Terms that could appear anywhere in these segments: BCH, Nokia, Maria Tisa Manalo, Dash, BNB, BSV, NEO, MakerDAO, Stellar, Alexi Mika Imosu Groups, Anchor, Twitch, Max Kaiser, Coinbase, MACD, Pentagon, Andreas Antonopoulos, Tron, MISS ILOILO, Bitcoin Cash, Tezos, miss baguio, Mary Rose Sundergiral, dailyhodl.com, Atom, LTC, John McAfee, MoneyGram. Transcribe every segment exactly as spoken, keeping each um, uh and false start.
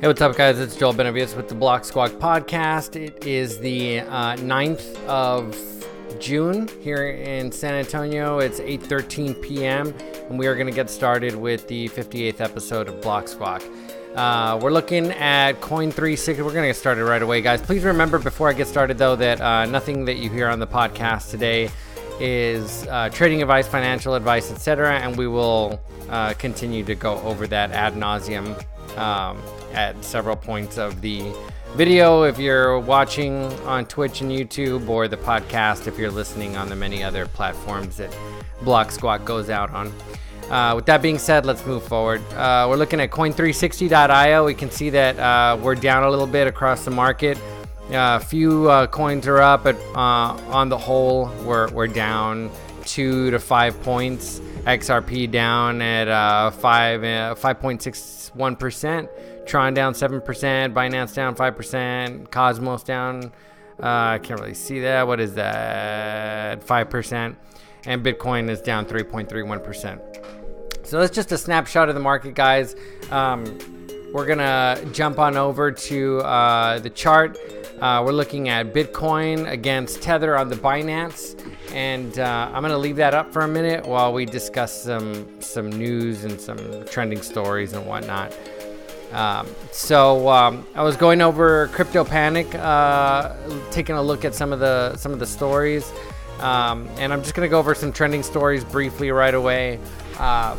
Hey, what's up, guys? It's Joel Benavidez with the BlokSquawk podcast. It is the uh, ninth of June here in San Antonio. It's eight thirteen p.m. and we are going to get started with the fifty-eighth episode of BlokSquawk. Uh, we're looking at coin three sixty. We're going to get started right away, guys. Please remember before I get started, though, that uh, nothing that you hear on the podcast today is uh, trading advice, financial advice, et cetera. And we will uh, continue to go over that ad nauseum Um, at several points of the video if you're watching on Twitch and YouTube, or the podcast if you're listening on the many other platforms that BlokSquawk goes out on. Uh, with that being said, let's move forward. Uh, we're looking at coin three sixty dot io. We can see that uh, we're down a little bit across the market. A uh, few uh, coins are up, but uh, on the whole, we're, we're down two to five points. X R P down at uh, five, uh, five point six one percent. Tron down seven percent. Binance down five percent. Cosmos down, I uh, can't really see that. What is that? five percent. And Bitcoin is down three point three one percent. So that's just a snapshot of the market, guys. Um, we're going to jump on over to uh, the chart. Uh, we're looking at Bitcoin against Tether on the Binance. And uh, I'm going to leave that up for a minute while we discuss some some news and some trending stories and whatnot. Um, so um, I was going over Crypto Panic, uh, taking a look at some of the some of the stories. Um, and I'm just going to go over some trending stories briefly right away. Uh,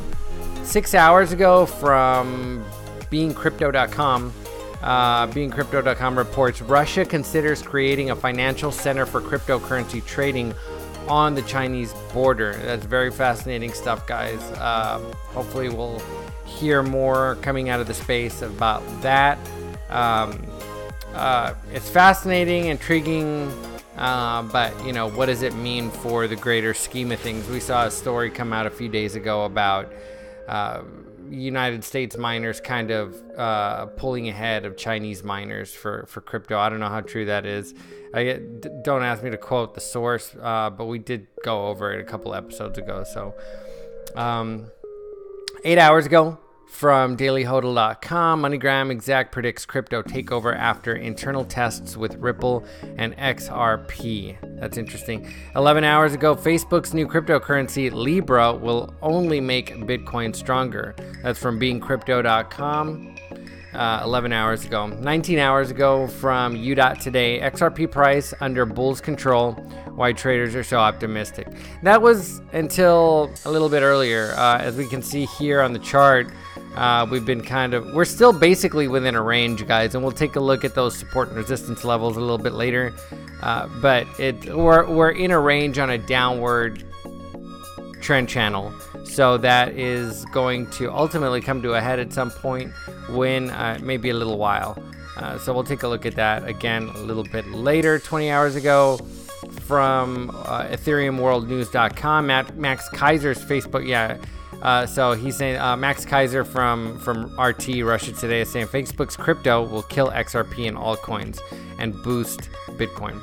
six hours ago from being crypto dot com. Uh, being crypto dot com reports Russia considers creating a financial center for cryptocurrency trading on the Chinese border. That's very fascinating stuff, guys. Uh, hopefully we'll hear more coming out of the space about that. Um, uh, it's fascinating, intriguing, uh, but you know, what does it mean for the greater scheme of things? We saw a story come out a few days ago about uh, United States miners kind of uh, pulling ahead of Chinese miners for, for crypto. I don't know how true that is. I get, don't ask me to quote the source, uh, but we did go over it a couple episodes ago. So um, eight hours ago from daily hodl dot com, MoneyGram exec predicts crypto takeover after internal tests with Ripple and X R P. That's interesting. eleven hours ago, Facebook's new cryptocurrency Libra will only make Bitcoin stronger. That's from being crypto dot com. Uh, eleven hours ago. nineteen hours ago from u dot today, X R P price under bull's control, why traders are so optimistic. That was until a little bit earlier. Uh, as we can see here on the chart, uh, we've been kind of, we're still basically within a range, guys, and we'll take a look at those support and resistance levels a little bit later. Uh, but it we're, we're in a range on a downward trend channel. So that is going to ultimately come to a head at some point when uh, maybe a little while. Uh, so we'll take a look at that again a little bit later. twenty hours ago from uh, Ethereum World News dot com, Max Kaiser's Facebook. Yeah. Uh, so he's saying uh, Max Kaiser from, from R T Russia Today is saying Facebook's crypto will kill X R P and altcoins and boost Bitcoin.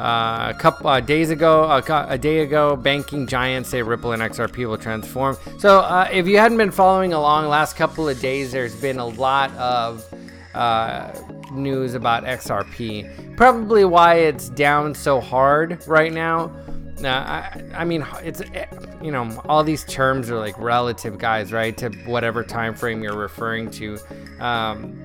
Uh, a couple uh, days ago, uh, a day ago, banking giants say Ripple and X R P will transform. So uh, if you hadn't been following along last couple of days, there's been a lot of uh, news about X R P. Probably why it's down so hard right now. Uh, I, I mean, it's, you know, all these terms are like relative, guys, right, to whatever time frame you're referring to. Um,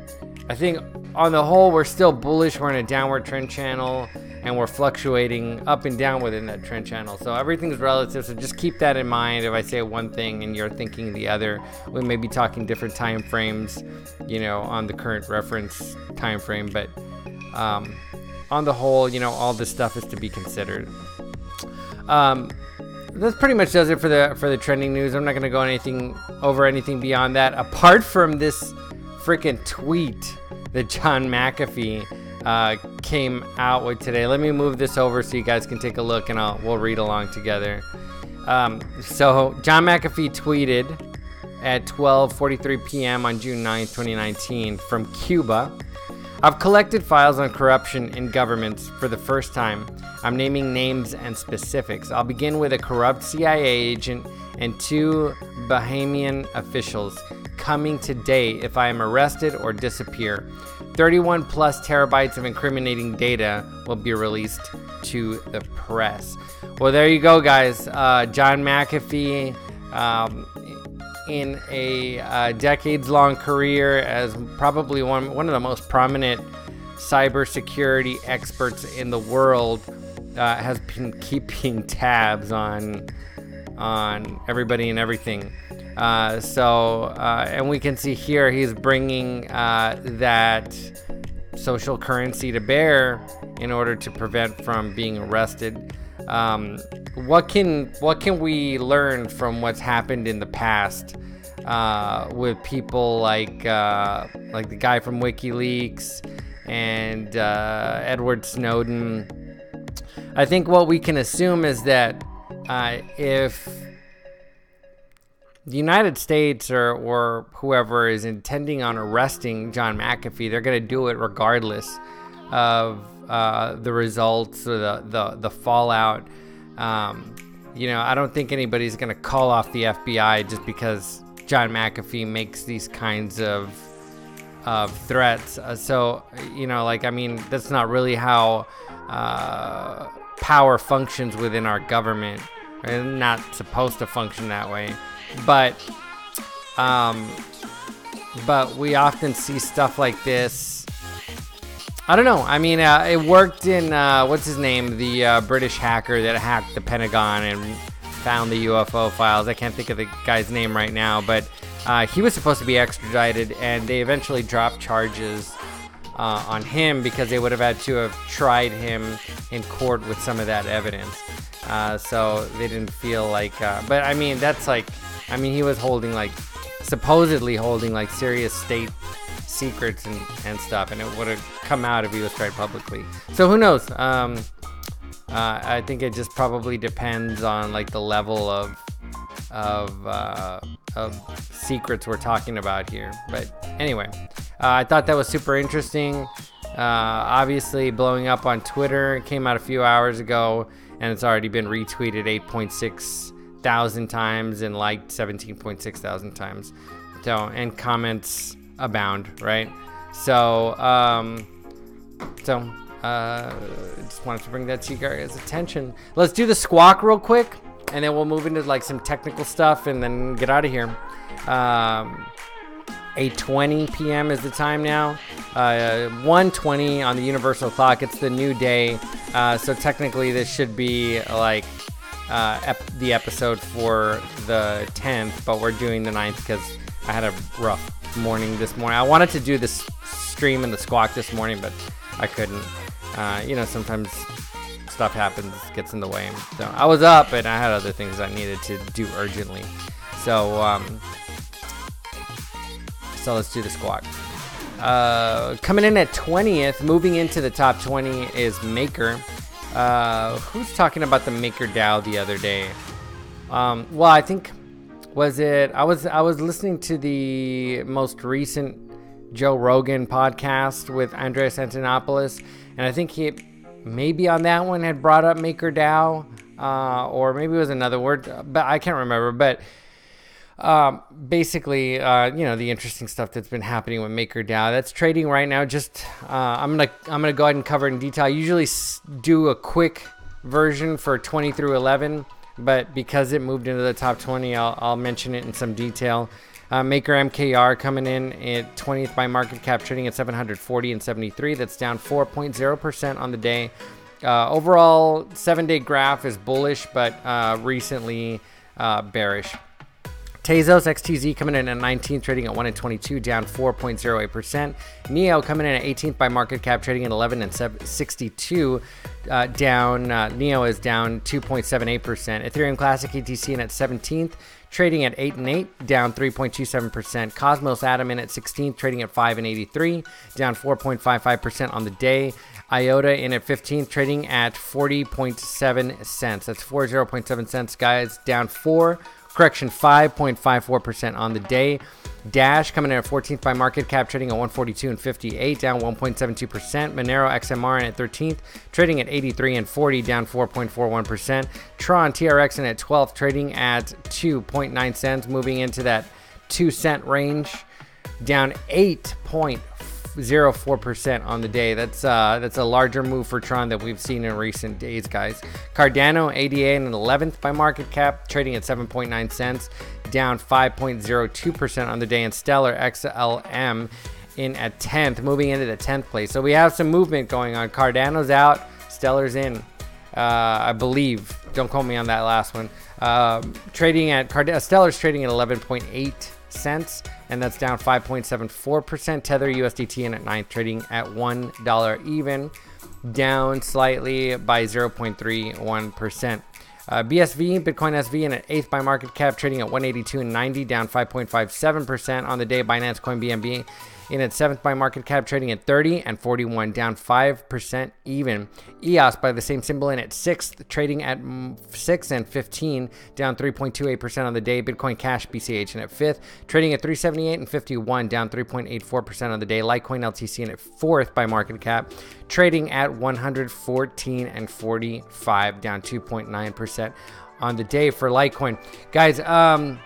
I think on the whole, we're still bullish. We're in a downward trend channel and we're fluctuating up and down within that trend channel. So everything's relative. So just keep that in mind. If I say one thing and you're thinking the other, we may be talking different time frames, you know, on the current reference time frame. But um, on the whole, you know, all this stuff is to be considered. Um, this pretty much does it for the for the trending news. I'm not going to go anything over anything beyond that, apart from this freaking tweet that John McAfee uh, came out with today. Let me move this over so you guys can take a look, and I'll we'll read along together. Um, so John McAfee tweeted at twelve forty-three p m on June ninth, twenty nineteen from Cuba. I've collected files on corruption in governments for the first time. I'm naming names and specifics. I'll begin with a corrupt C I A agent and two Bahamian officials coming today if I am arrested or disappear. thirty-one plus terabytes of incriminating data will be released to the press. Well, there you go, guys. Uh, John McAfee, um, in a uh, decades-long career as probably one, one of the most prominent cybersecurity experts in the world, uh, has been keeping tabs on on everybody and everything. Uh, so, uh, and we can see here he's bringing uh, that social currency to bear in order to prevent from being arrested. Um, what can what can we learn from what's happened in the past uh, with people like uh, like the guy from WikiLeaks and uh, Edward Snowden? I think what we can assume is that uh, if the United States or or whoever is intending on arresting John McAfee, they're going to do it regardless of Uh, the results or the the, the fallout. Um, you know, I don't think anybody's going to call off the F B I just because John McAfee makes these kinds of of threats. Uh, so, you know, like, I mean, that's not really how uh, power functions within our government. It's not supposed to function that way. But, um, but we often see stuff like this. I don't know. I mean, uh, it worked in, uh, what's his name? The uh, British hacker that hacked the Pentagon and found the U F O files. I can't think of the guy's name right now, but uh, he was supposed to be extradited, and they eventually dropped charges uh, on him because they would have had to have tried him in court with some of that evidence. Uh, so they didn't feel like, uh, but I mean, that's like, I mean, he was holding like, supposedly holding like serious state secrets and, and stuff, and it would have come out if he was tried publicly. So who knows? Um, uh, I think it just probably depends on like the level of of uh, of secrets we're talking about here. But anyway, uh, I thought that was super interesting. Uh, obviously, blowing up on Twitter. It came out a few hours ago, and it's already been retweeted eight point six thousand times and liked seventeen point six thousand times. So, and comments abound, right? So, um, so, uh, just wanted to bring that to you guys' attention. Let's do the squawk real quick, and then we'll move into like some technical stuff and then get out of here. Um, eight twenty p m is the time now. Uh, one twenty on the universal clock. It's the new day. Uh, so technically this should be like, uh, ep- the episode for the tenth, but we're doing the ninth because I had a rough morning this morning. I wanted to do this stream in the squawk this morning, but I couldn't. Uh, you know, sometimes stuff happens, gets in the way. So I was up and I had other things I needed to do urgently. So, um, so let's do the squawk. Uh, coming in at twentieth, moving into the top twenty is Maker. Uh, who's talking about the MakerDAO the other day? Um, well, I think. Was it, I was I was listening to the most recent Joe Rogan podcast with Andreas Antonopoulos, and I think he maybe on that one had brought up MakerDAO, uh, or maybe it was another word, but I can't remember. But um, basically, uh, you know, the interesting stuff that's been happening with MakerDAO that's trading right now. Just uh, I'm gonna I'm gonna go ahead and cover it in detail. I usually do a quick version for twenty through eleven. But because it moved into the top twenty, I'll, I'll mention it in some detail. Uh, Maker M K R coming in at twentieth by market cap, trading at seven forty and seventy-three. That's down four point zero percent on the day. Uh, overall, seven-day graph is bullish, but uh, recently uh, bearish. Tezos X T Z coming in at nineteenth, trading at one and twenty-two, down four point zero eight percent. NEO coming in at eighteenth by market cap, trading at eleven and sixty-two, uh, down. Uh, NEO is down two point seven eight percent. Ethereum Classic E T C in at seventeenth, trading at eight and eight, down three point two seven percent. Cosmos Atom in at sixteenth, trading at five and eighty-three, down four point five five percent on the day. IOTA in at fifteenth, trading at forty point seven cents. That's forty point seven cents, guys, down four. Correction, five point five four percent on the day. Dash coming in at fourteenth by market cap, trading at one forty-two and fifty-eight, down one point seven two percent. Monero X M R in at thirteenth, trading at eighty-three and forty, down four point four one percent. Tron T R X in at twelfth, trading at two point nine cents, moving into that two cent range, down eight point four percent on the day. That's uh that's a larger move for Tron that we've seen in recent days, guys. Cardano A D A in eleventh by market cap, trading at seven point nine cents, down five point zero two percent on the day. And Stellar X L M in at tenth, moving into the tenth place. So we have some movement going on. Cardano's out, Stellar's in, uh I believe. Don't quote me on that last one. Uh, trading at Card- Stellar's trading at eleven point eight cents, and that's down five point seven four percent. Tether U S D T in at ninth, trading at one dollar even, down slightly by zero point three one percent. uh, B S V Bitcoin S V in at eighth by market cap, trading at one eighty-two and ninety, down five point five seven percent on the day. Binance Coin B N B in at seventh by market cap, trading at thirty and forty-one, down five percent even. E O S by the same symbol in at sixth, trading at six and fifteen, down three point two eight percent on the day. Bitcoin Cash B C H in at fifth, trading at three seventy-eight and fifty-one, down three point eight four percent on the day. Litecoin L T C in at fourth by market cap, trading at one fourteen and forty-five, down two point nine percent on the day for Litecoin. Guys, um,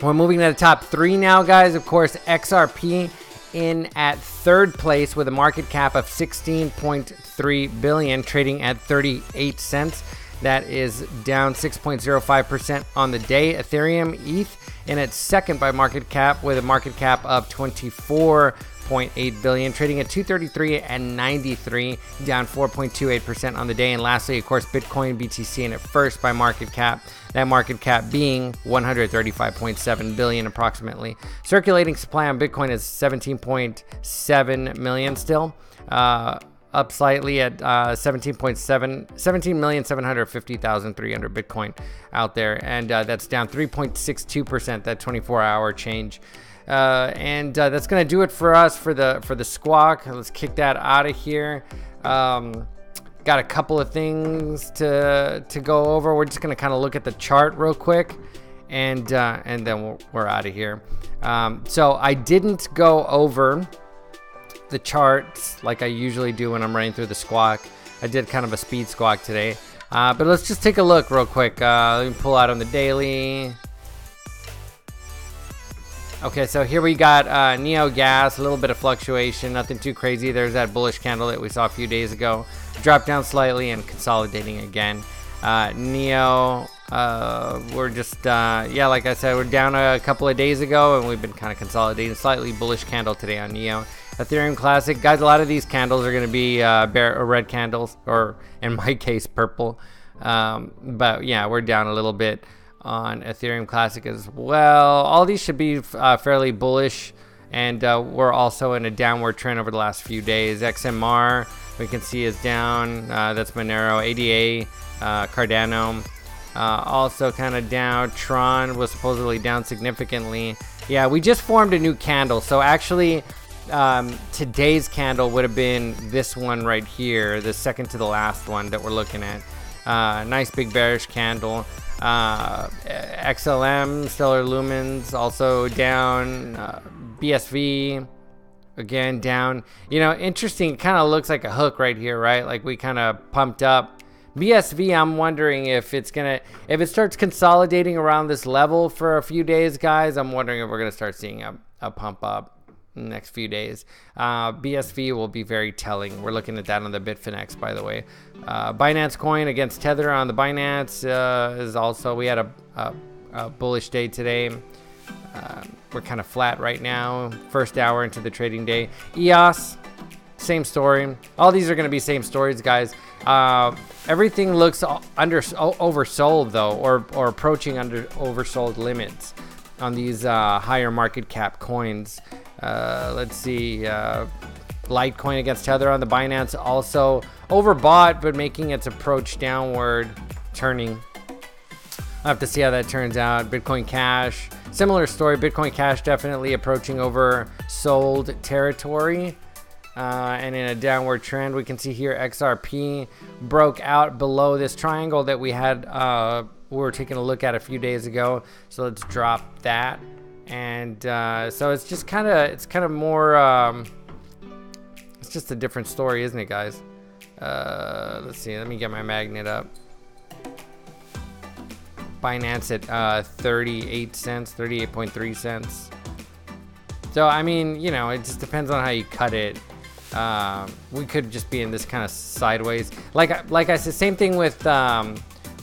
we're moving to the top three now, guys. Of course, X R P in at third place with a market cap of sixteen point three billion, trading at thirty-eight cents. That is down six point zero five percent on the day. Ethereum E T H in at second by market cap with a market cap of twenty-four point eight billion, trading at two thirty-three and ninety-three, down four point two eight percent on the day. And lastly, of course, Bitcoin B T C in at first by market cap, that market cap being one thirty-five point seven billion approximately. Circulating supply on Bitcoin is seventeen point seven million still, uh up slightly at uh seventeen million seven hundred fifty thousand three hundred Bitcoin out there, and uh, that's down three point six two percent, that twenty-four hour change. Uh, and uh, that's gonna do it for us for the for the squawk. Let's kick that out of here. Um, got a couple of things to to go over. We're just gonna kind of look at the chart real quick, and uh, and then we're, we're out of here. Um, so I didn't go over the charts like I usually do when I'm running through the squawk. I did kind of a speed squawk today, uh, but let's just take a look real quick. Uh, let me pull out on the daily. Okay, so here we got uh, NEO gas, a little bit of fluctuation, nothing too crazy. There's that bullish candle that we saw a few days ago. Dropped down slightly and consolidating again. Uh, NEO, uh, we're just, uh, yeah, like I said, we're down a couple of days ago, and we've been kind of consolidating. Slightly bullish candle today on NEO. Ethereum Classic, guys, a lot of these candles are going to be uh, bear or red candles, or in my case, purple. Um, but yeah, we're down a little bit on Ethereum Classic as well. All these should be uh, fairly bullish, and uh, we're also in a downward trend over the last few days. X M R, we can see, is down. Uh, that's Monero, A D A, uh, Cardano, uh, also kind of down. Tron was supposedly down significantly. Yeah, we just formed a new candle. So actually, um, today's candle would have been this one right here, the second to the last one that we're looking at. Uh, nice big bearish candle. Uh, X L M, Stellar Lumens also down. uh, B S V again down. You know, interesting, kind of looks like a hook right here, right? Like we kind of pumped up B S V. I'm wondering if it's gonna, if it starts consolidating around this level for a few days, guys, I'm wondering if we're gonna start seeing a, a pump up in the next few days. uh, B S V will be very telling. We're looking at that on the Bitfinex, by the way. Uh, Binance Coin against Tether on the Binance uh, is also, we had a, a, a bullish day today. Uh, we're kind of flat right now, first hour into the trading day. E O S, same story. All these are going to be same stories, guys. Uh, everything looks under oversold though, or or approaching under oversold limits. on these uh, higher market cap coins. Uh, let's see, uh, Litecoin against Tether on the Binance, also overbought, but making its approach downward, turning. I'll have to see how that turns out. Bitcoin Cash, similar story. Bitcoin Cash definitely approaching oversold territory. Uh, and in a downward trend, we can see here X R P broke out below this triangle that we had, uh, we were taking a look at a few days ago. So let's drop that. And uh, so it's just kind of, it's kind of more, um, it's just a different story, isn't it, guys? Uh, let's see, let me get my magnet up. Binance at uh, thirty-eight cents, thirty-eight point three cents. So, I mean, you know, it just depends on how you cut it. Um, we could just be in this kind of sideways, like like I said, same thing with um,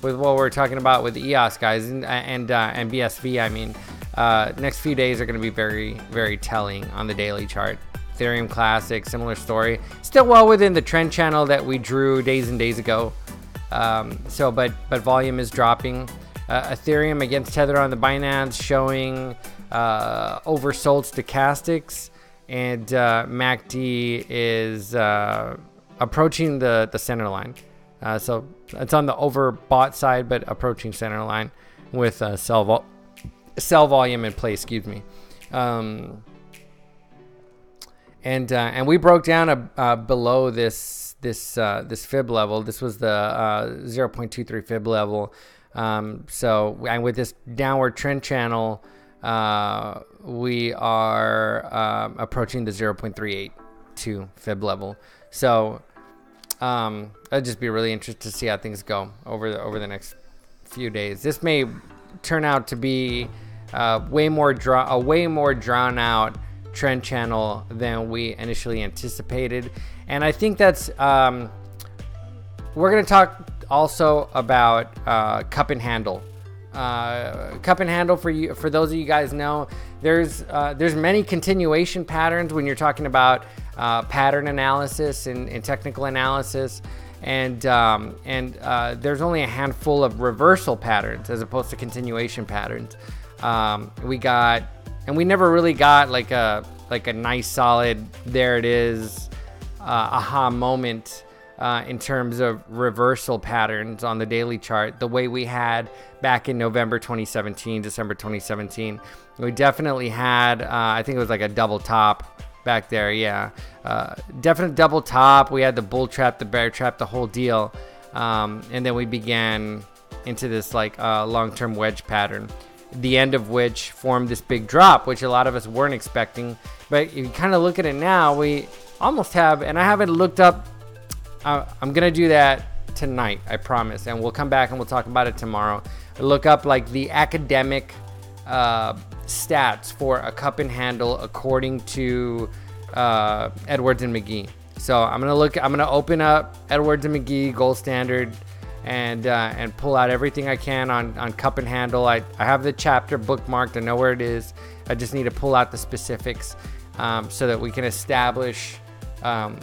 with what we're talking about with E O S, guys, and and, uh, and B S V. I mean, uh, next few days are going to be very very telling on the daily chart. Ethereum Classic, similar story, still well within the trend channel that we drew days and days ago. Um, so, but but volume is dropping. Uh, Ethereum against Tether on the Binance showing uh, oversold stochastics. And uh, M A C D is uh, approaching the, the center line. Uh, so it's on the overbought side, but approaching center line with uh, sell, vol sell volume in play, excuse me. Um, and uh, and we broke down a, uh, below this, this, uh, this fib level. This was the uh, zero point two three fib level. Um, so and with this downward trend channel, uh we are um, approaching the zero point three eight two fib level. So um I'd just be really interested to see how things go over the over the next few days. This may turn out to be uh way more draw a way more drawn out trend channel than we initially anticipated, and I think that's um we're going to talk also about uh cup and handle. Uh, cup and handle, for you, for those of you guys know, there's uh, there's many continuation patterns when you're talking about uh, pattern analysis and, and technical analysis, and um, and uh, there's only a handful of reversal patterns as opposed to continuation patterns. Um, we got and we never really got like a like a nice solid there it is uh, aha moment. Uh, in terms of reversal patterns on the daily chart, the way we had back in November twenty seventeen, December twenty seventeen, we definitely had, uh, I think it was like a double top back there. Yeah, uh, definite double top. We had the bull trap, the bear trap, the whole deal. Um, and then we began into this like uh, long-term wedge pattern, the end of which formed this big drop, which a lot of us weren't expecting. But if you kind of look at it now, we almost have, and I haven't looked up, I'm gonna do that tonight, I promise, and we'll come back and we'll talk about it tomorrow. Look up like the academic uh, stats for a cup and handle according to uh, Edwards and McGee. So I'm gonna look. I'm gonna open up Edwards and McGee Gold Standard and uh, and pull out everything I can on on cup and handle. I I have the chapter bookmarked. I know where it is. I just need to pull out the specifics um, so that we can establish. Um,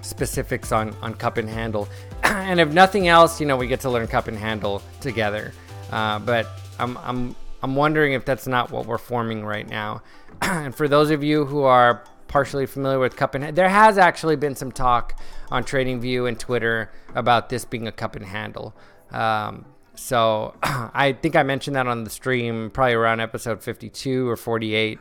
specifics on on cup and handle. And if nothing else, you know, we get to learn cup and handle together, uh but i'm i'm i'm wondering if that's not what we're forming right now. And for those of you who are partially familiar with cup and handle, there has actually been some talk on TradingView and Twitter about this being a cup and handle. Um so I think I mentioned that on the stream probably around episode fifty-two or forty-eight.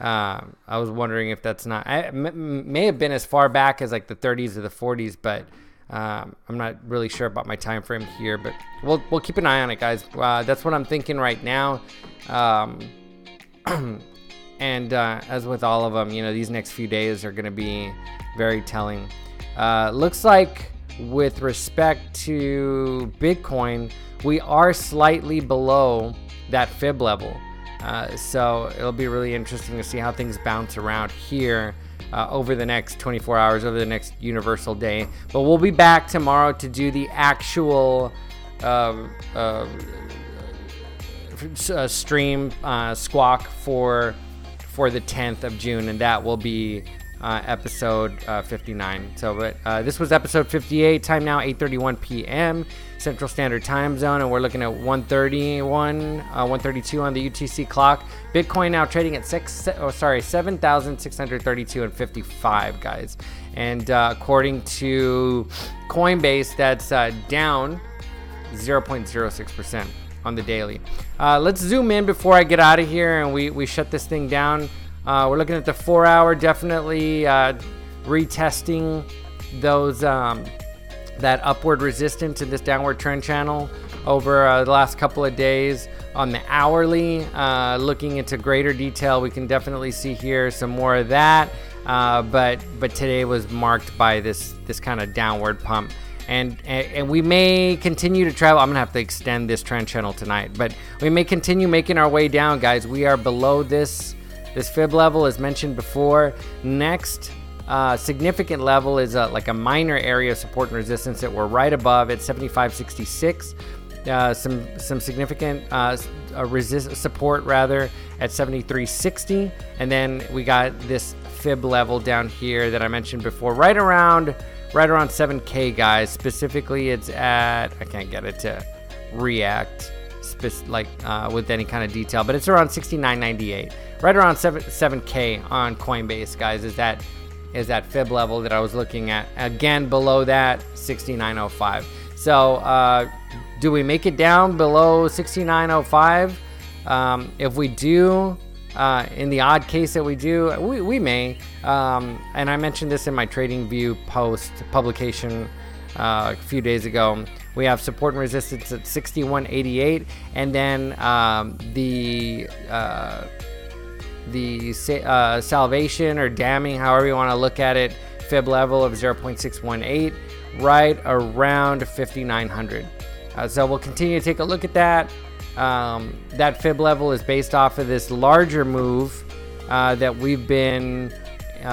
Um, I was wondering if that's not, I m may have been as far back as like the thirties or the forties, but um, I'm not really sure about my time frame here. But we'll we'll keep an eye on it, guys. Uh, that's what I'm thinking right now. Um, and uh, as with all of them, you know, these next few days are going to be very telling. Uh, looks like with respect to Bitcoin, we are slightly below that fib level. Uh, so it'll be really interesting to see how things bounce around here uh, over the next twenty-four hours, over the next universal day. But we'll be back tomorrow to do the actual uh, uh, uh, stream uh, squawk for for the tenth of June, and that will be uh, episode uh, fifty-nine. So, but uh, this was episode fifty-eight. Time now eight thirty-one p.m. Central Standard Time Zone, and we're looking at one thirty-one, uh, one thirty-two on the U T C clock. Bitcoin now trading at six, oh sorry, seven thousand six hundred thirty-two and fifty-five, guys. And uh, according to Coinbase, that's uh, down zero point zero six percent on the daily. Uh, let's zoom in before I get out of here and we, we shut this thing down. Uh, we're looking at the four hour, definitely uh, retesting those um, that upward resistance in this downward trend channel over uh, the last couple of days. On the hourly, uh, looking into greater detail, we can definitely see here some more of that. Uh, but but today was marked by this this kind of downward pump. And, and and we may continue to travel. I'm gonna have to extend this trend channel tonight, but we may continue making our way down, guys. We are below this this fib level, as mentioned before. Next uh significant level is a, like a minor area of support and resistance that we're right above at seventy-five sixty-six. Uh, some some significant uh, uh, resist support rather at seventy-three sixty, and then we got this fib level down here that I mentioned before, right around right around seven K, guys. Specifically, it's at, I can't get it to react spe- like uh, with any kind of detail, but it's around sixty-nine ninety-eight, right around seven K on Coinbase, guys. Is that is that fib level that I was looking at? Again, below that sixty-nine oh five. So. Uh, Do we make it down below sixty-nine oh five? Um, if we do, uh, in the odd case that we do, we, we may. Um, and I mentioned this in my TradingView post publication uh, a few days ago. We have support and resistance at sixty-one eighty-eight, and then um, the uh, the uh, salvation or damning, however you want to look at it, fib level of zero point six one eight, right around fifty-nine hundred. Uh, so we'll continue to take a look at that. Um, that fib level is based off of this larger move uh, that we've been uh,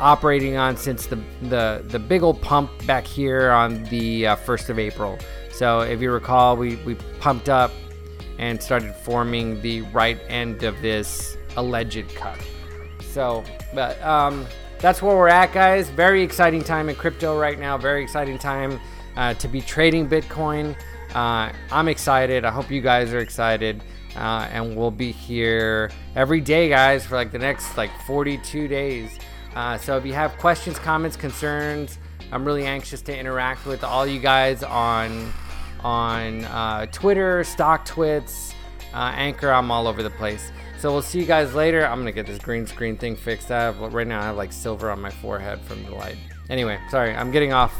operating on since the, the the big old pump back here on the uh, first of April. So if you recall, we, we pumped up and started forming the right end of this alleged cut. So, but um, that's where we're at, guys. Very exciting time in crypto right now. Very exciting time uh, to be trading Bitcoin. Uh, I'm excited. I hope you guys are excited. Uh, and we'll be here every day, guys, for like the next like forty-two days. Uh, so if you have questions, comments, concerns, I'm really anxious to interact with all you guys on on uh, Twitter, Stock Twits, uh, Anchor. I'm all over the place. So we'll see you guys later. I'm gonna get this green screen thing fixed. I have, right now I have like silver on my forehead from the light. Anyway, sorry, I'm getting off.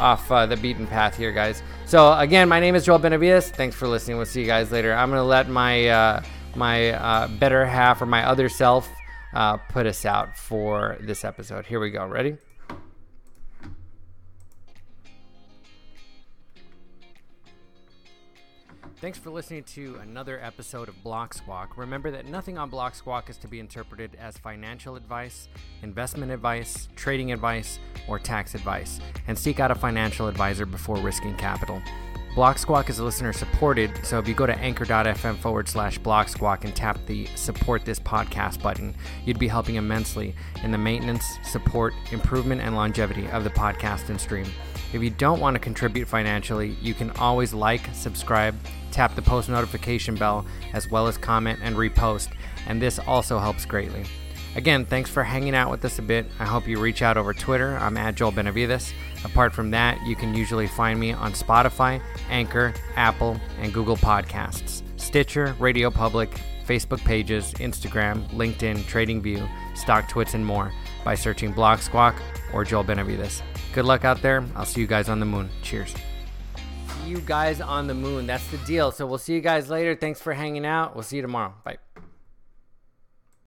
off uh, the beaten path here, guys. So again, my name is Joel Benavidez. Thanks for listening. We'll see you guys later. I'm gonna let my uh, my uh, better half or my other self uh, put us out for this episode. Here we go. Ready? Thanks for listening to another episode of BlokSquawk. Remember that nothing on BlokSquawk is to be interpreted as financial advice, investment advice, trading advice, or tax advice, and seek out a financial advisor before risking capital. BlokSquawk is listener supported, so if you go to anchor.fm forward slash BlokSquawk and tap the support this podcast button, you'd be helping immensely in the maintenance, support, improvement, and longevity of the podcast and stream. If you don't want to contribute financially, you can always like, subscribe, tap the post notification bell, as well as comment and repost, and this also helps greatly. Again, thanks for hanging out with us a bit. I hope you reach out over Twitter. I'm at Joel Benavidez. Apart from that, you can usually find me on Spotify, Anchor, Apple, and Google Podcasts, Stitcher, Radio Public, Facebook pages, Instagram, LinkedIn, TradingView, Stock Twits, and more by searching BlokSquawk or Joel Benavidez. Good luck out there. I'll see you guys on the moon. Cheers. See you guys on the moon. That's the deal. So we'll see you guys later. Thanks for hanging out. We'll see you tomorrow. Bye.